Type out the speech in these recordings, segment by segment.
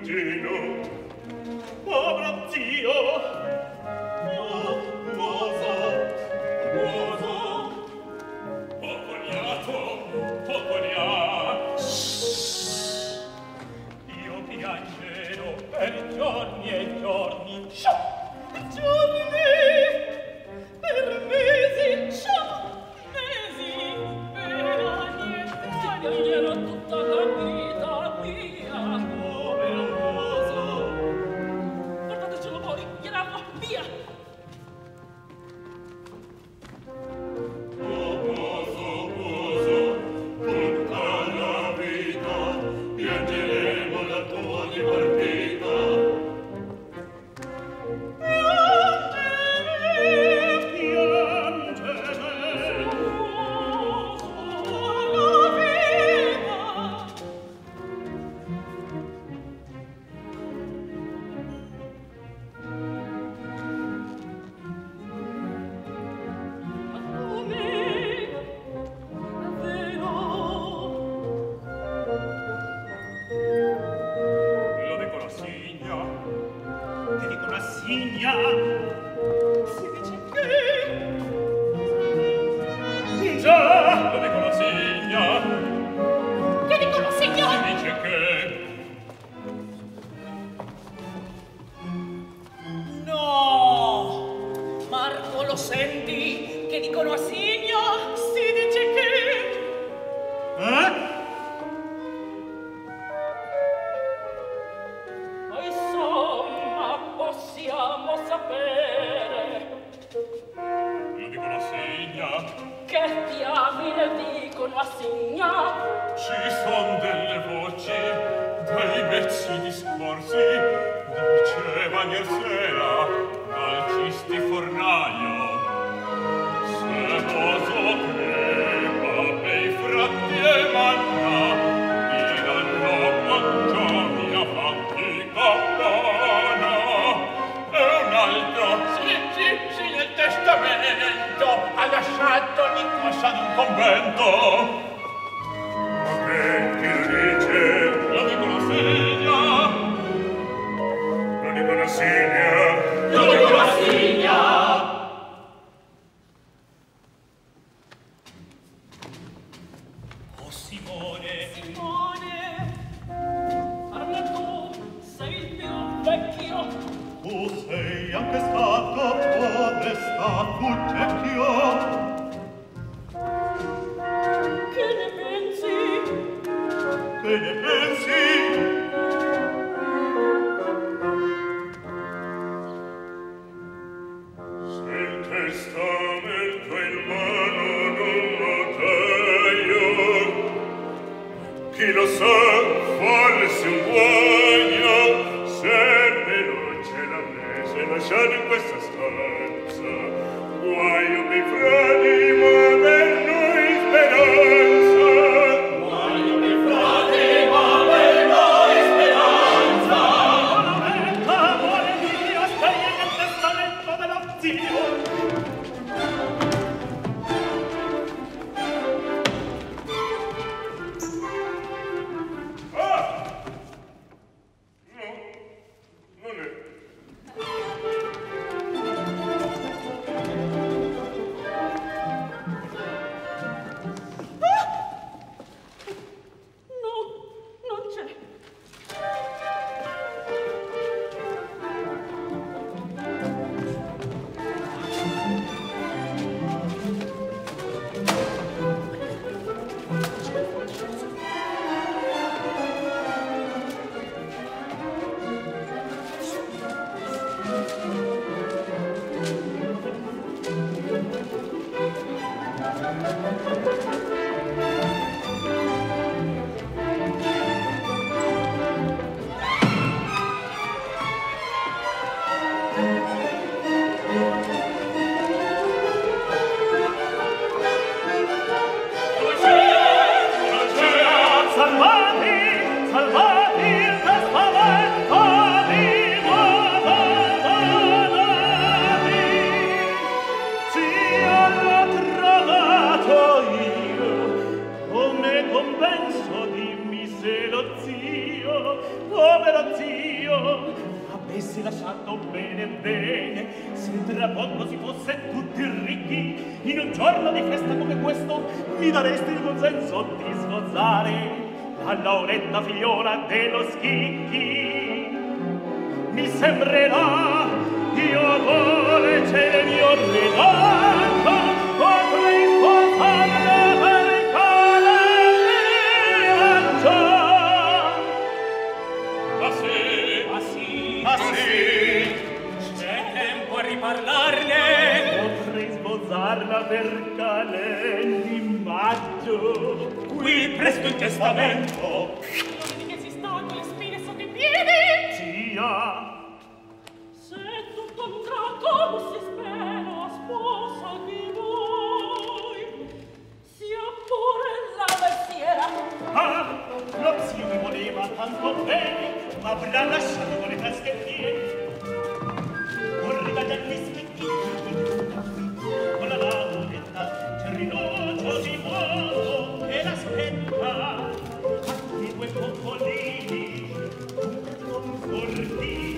cugino, povero zio, muso, popolato. Io piangerò per giorni e giorni, per mesi, piangerò tutta la vita mia, povero muso. Portatecelo voi, gliel'amo, via! Oh, muso, muso, tutta la vita piangeremo la tua dipartita. Povero zio, io avessi lasciato bene bene, se tra poco si fosse tutti ricchi, in un giorno di festa come questo mi daresti il consenso di sgozzare la lauretta figliola dello Schicchi. Mi sembrerà io dolce il mio regalo, potrei sposarla per calendaggio. Ma sì, ma sì, ma sì, c'è tempo a riparlarne. Potrei sposarla per calendi in maggio, qui presto in testamento. Vedi che si sta con le spine sotto i piedi? Cia! Come si spera, sposa di voi, sia pure la versiera. Ah, lo zio mi voleva tanto bene, ma avrà lasciato con le tasche piene. Correva dal rispettivo, con la lauretta c'è il rinocchio di modo che l'aspetta. Fatti due coccolini, con cortini. Hey!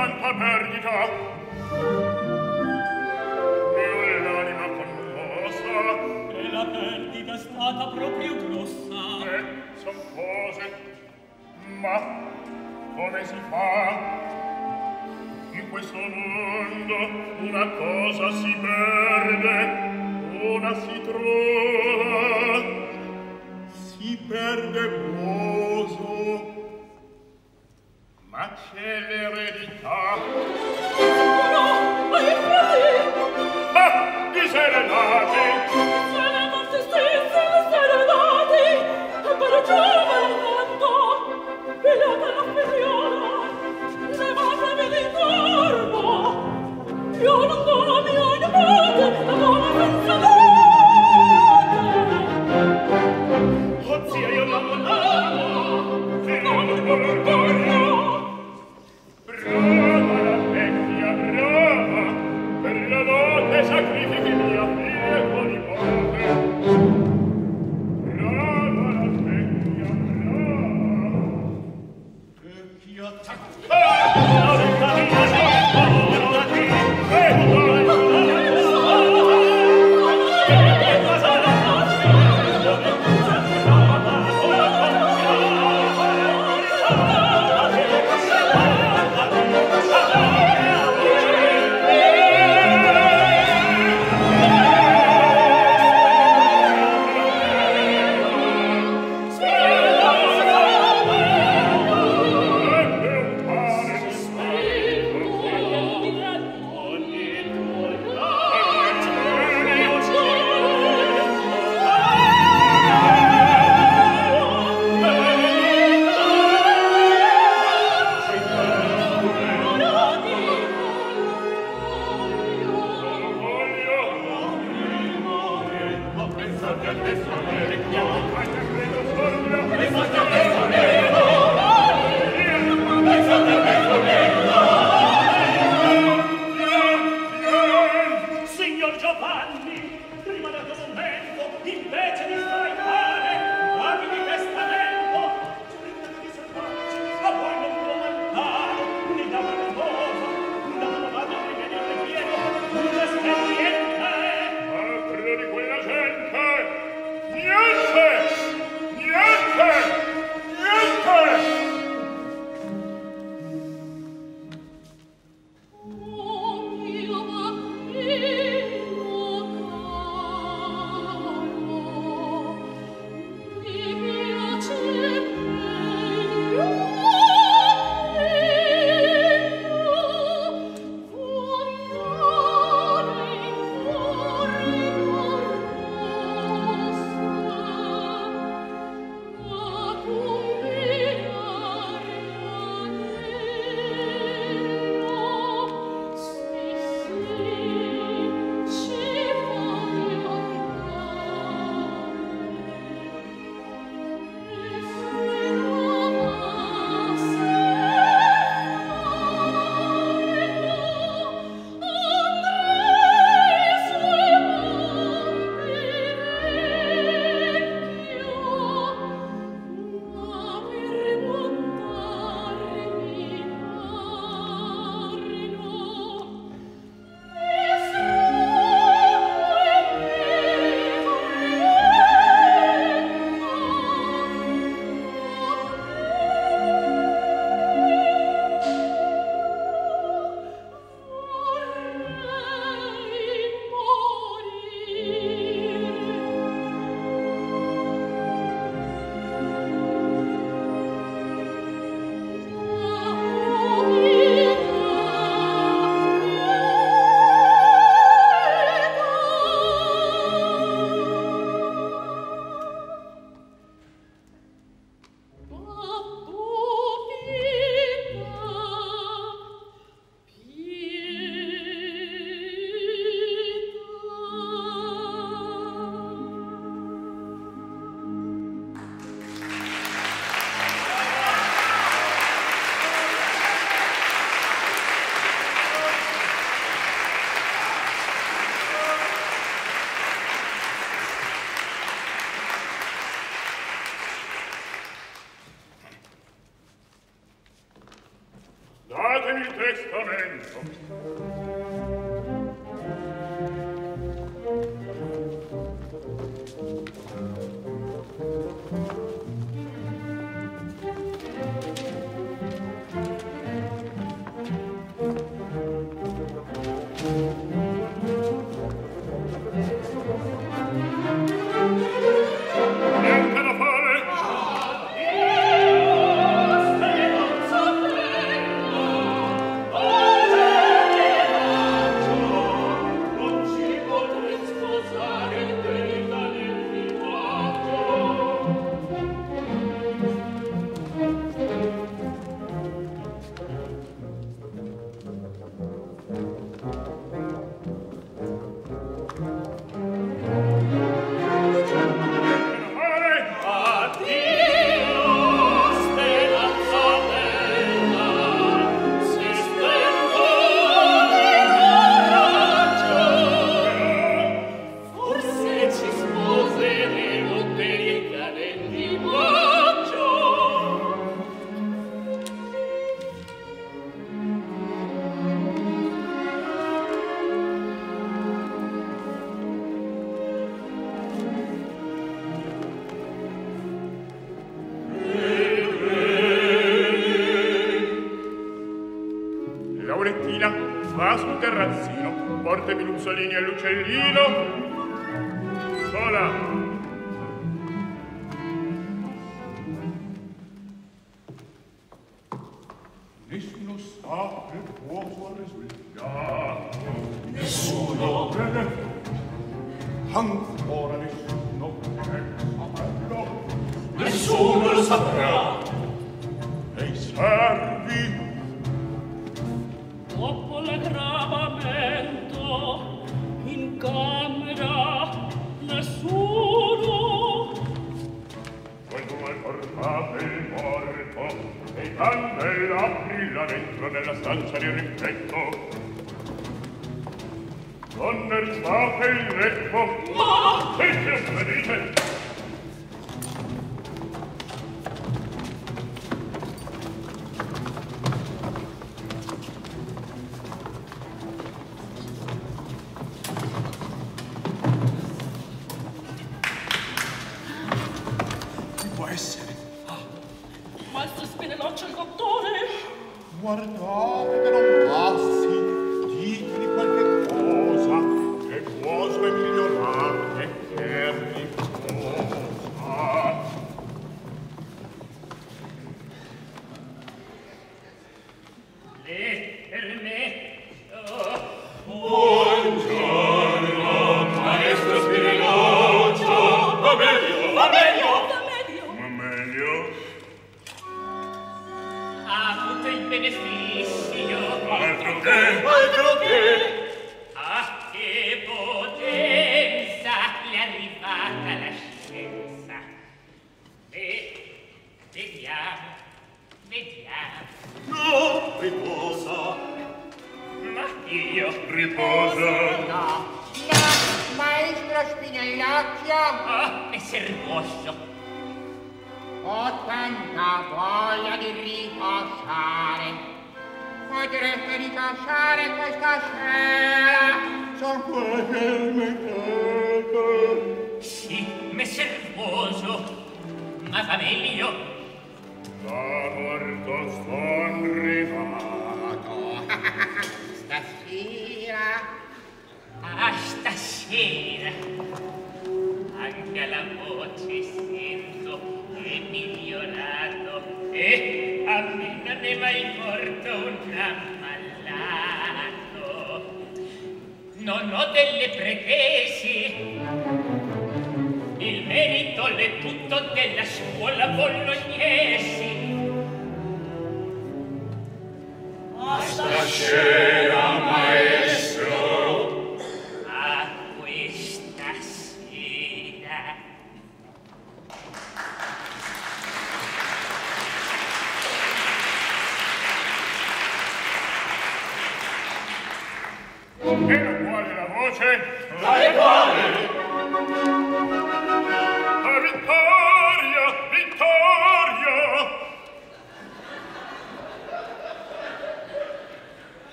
tanta perdita. Io l'anima commossa. E la perdita è stata proprio grossa. Son cose, ma come si fa? In questo mondo una cosa si perde, una si trova, si perde poso, ma c'è l'eredità. No, ai frati! Ah, i serenati! Serenati stessi, i serenati! E per giovane tanto, e la malaffizione, levatemi d'intorno! Io non do mia nipote, la buona pensadone! Oh zia, io non amo, se non mi porto. Brava la vecchia, brava, per la notte sacrifichi mia figlia con i morti.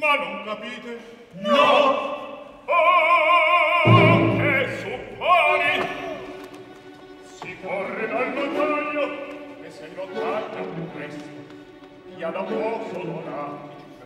Ma non capite? No! Oh, che supponi! Si corre dal notaio, e se il notaio presto, chi ha da poco donati,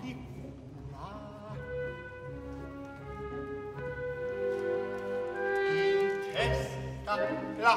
figura. In testa la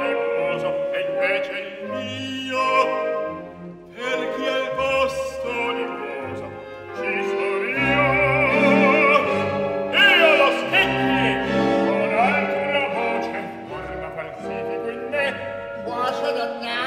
di poso, e invece il mio, perché al posto di poso ci sono io lo Schicchi, con altra voce, forma falsifico in me, bacio dannati.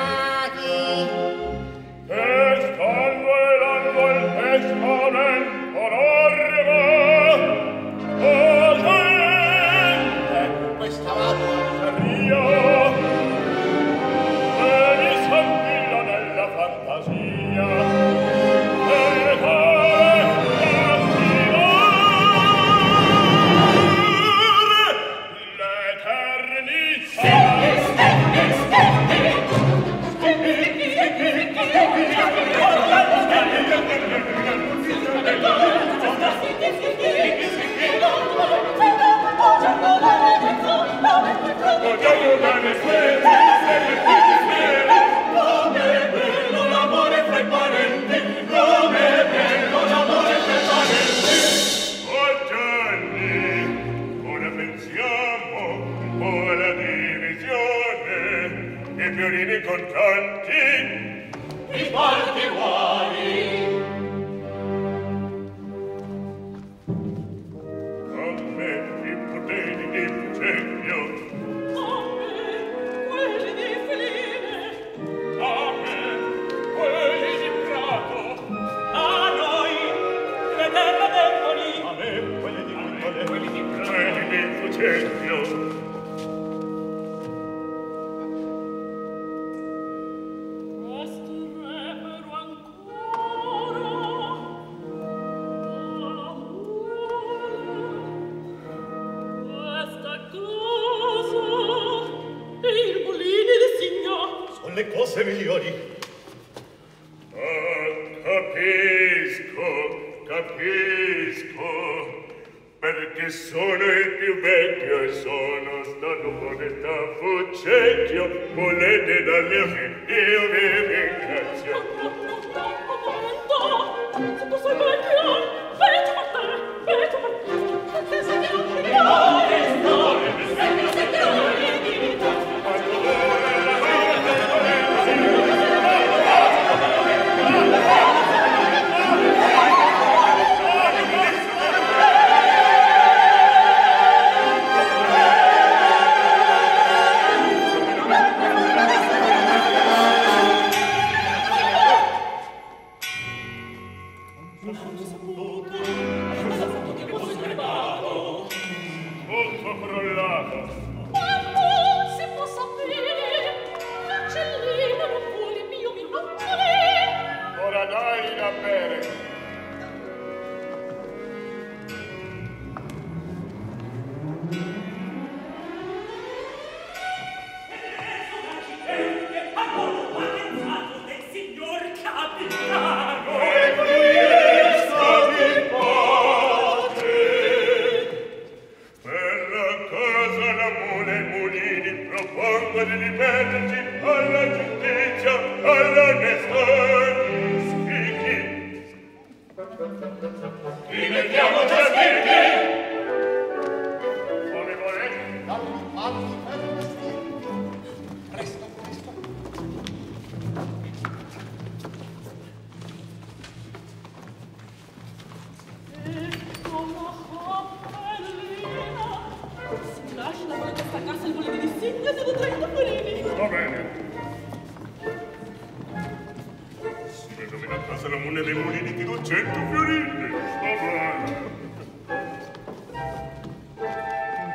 Ramone dei Mulini ti do 100 fiorini.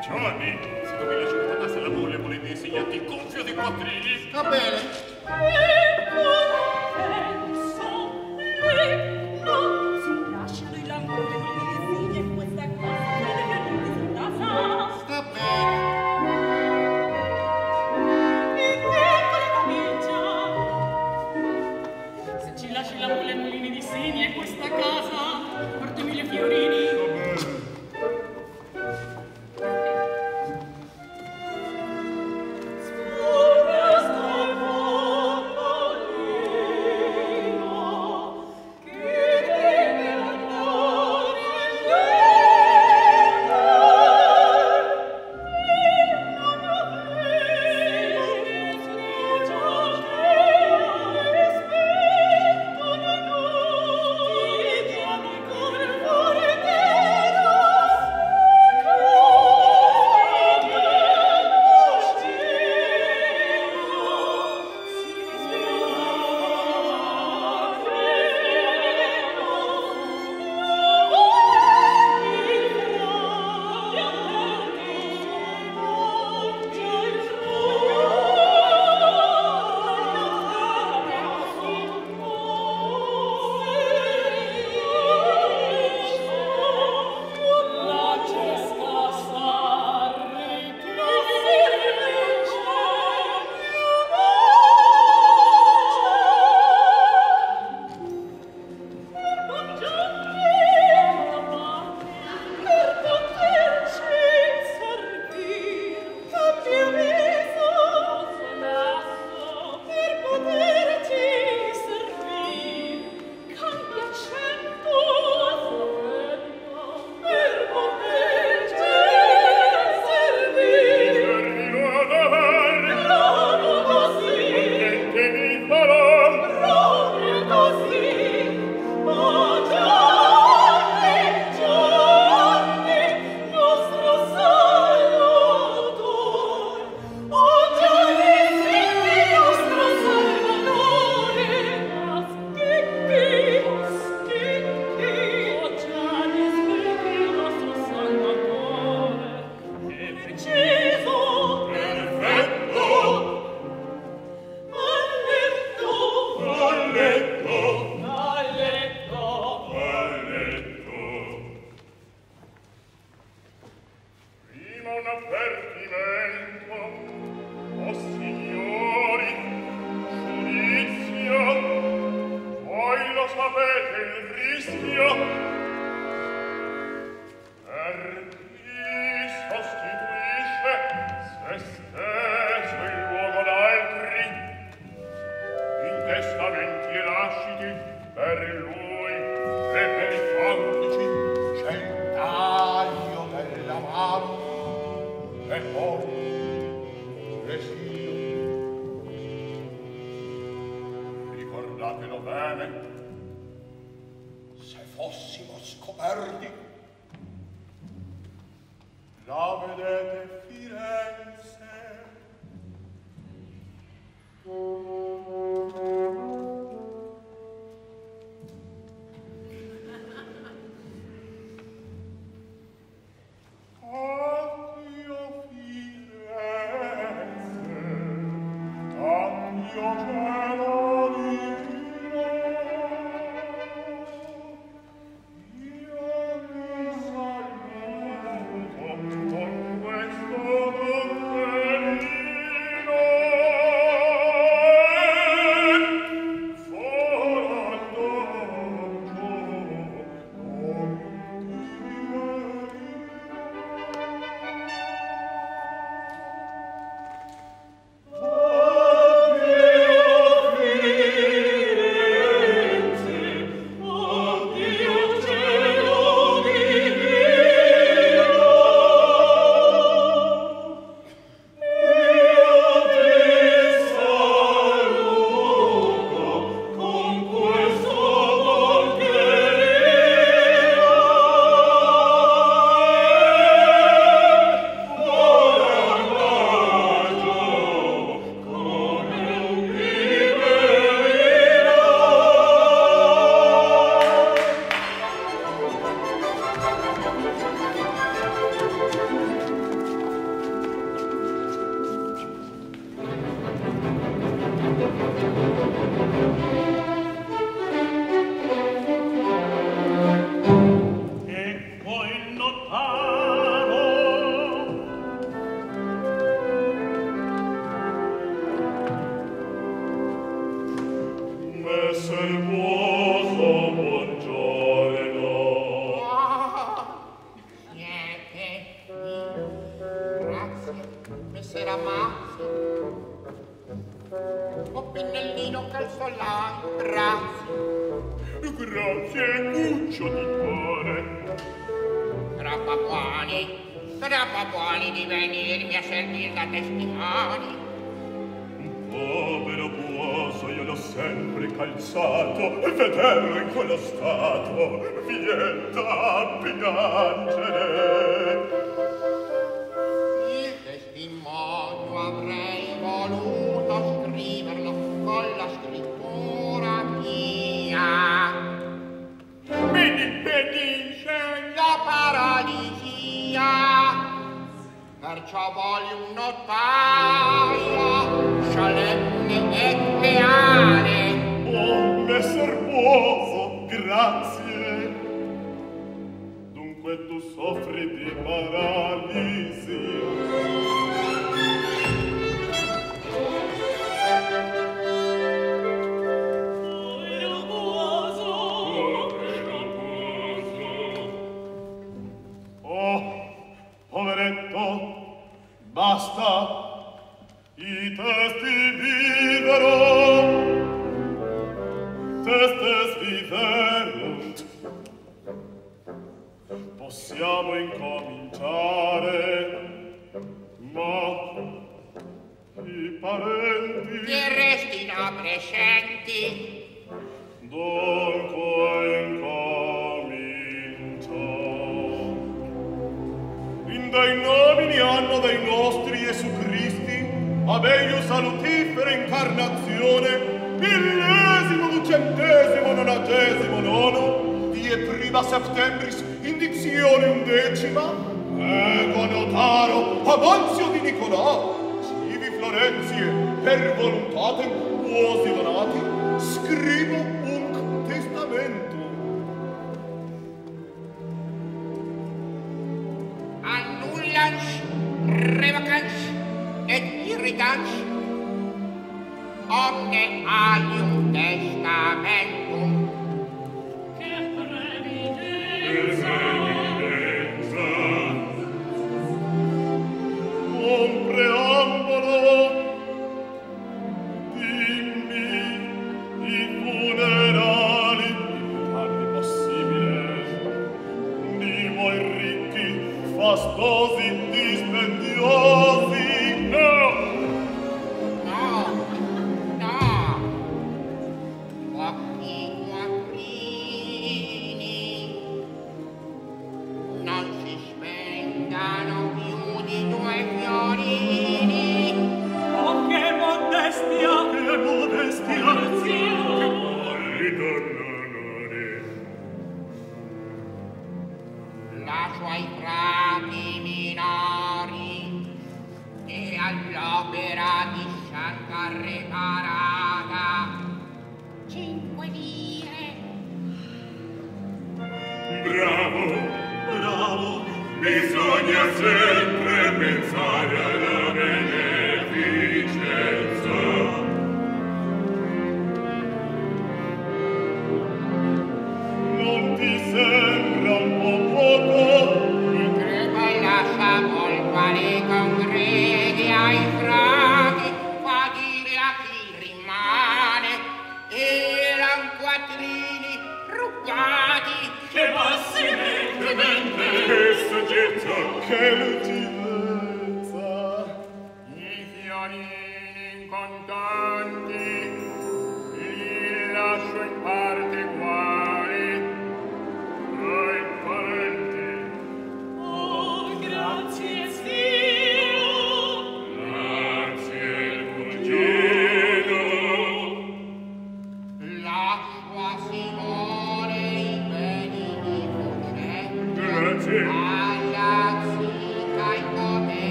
Gianni, se tu mi lasci che tornasse alla moglie, volevi insegnarti gonfio di quattrini? Va bene.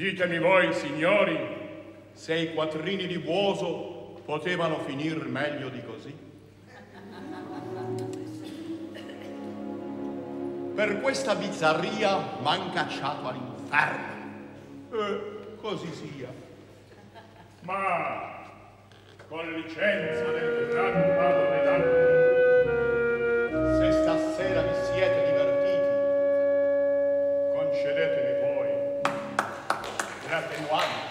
Ditemi voi, signori, se i quattrini di Buoso potevano finir meglio di così. Per questa bizzarria m'han cacciato all'inferno. Così sia. Ma con licenza del gran padre Dante, se stasera vi siete divertiti, concedetemi voi l'attenuante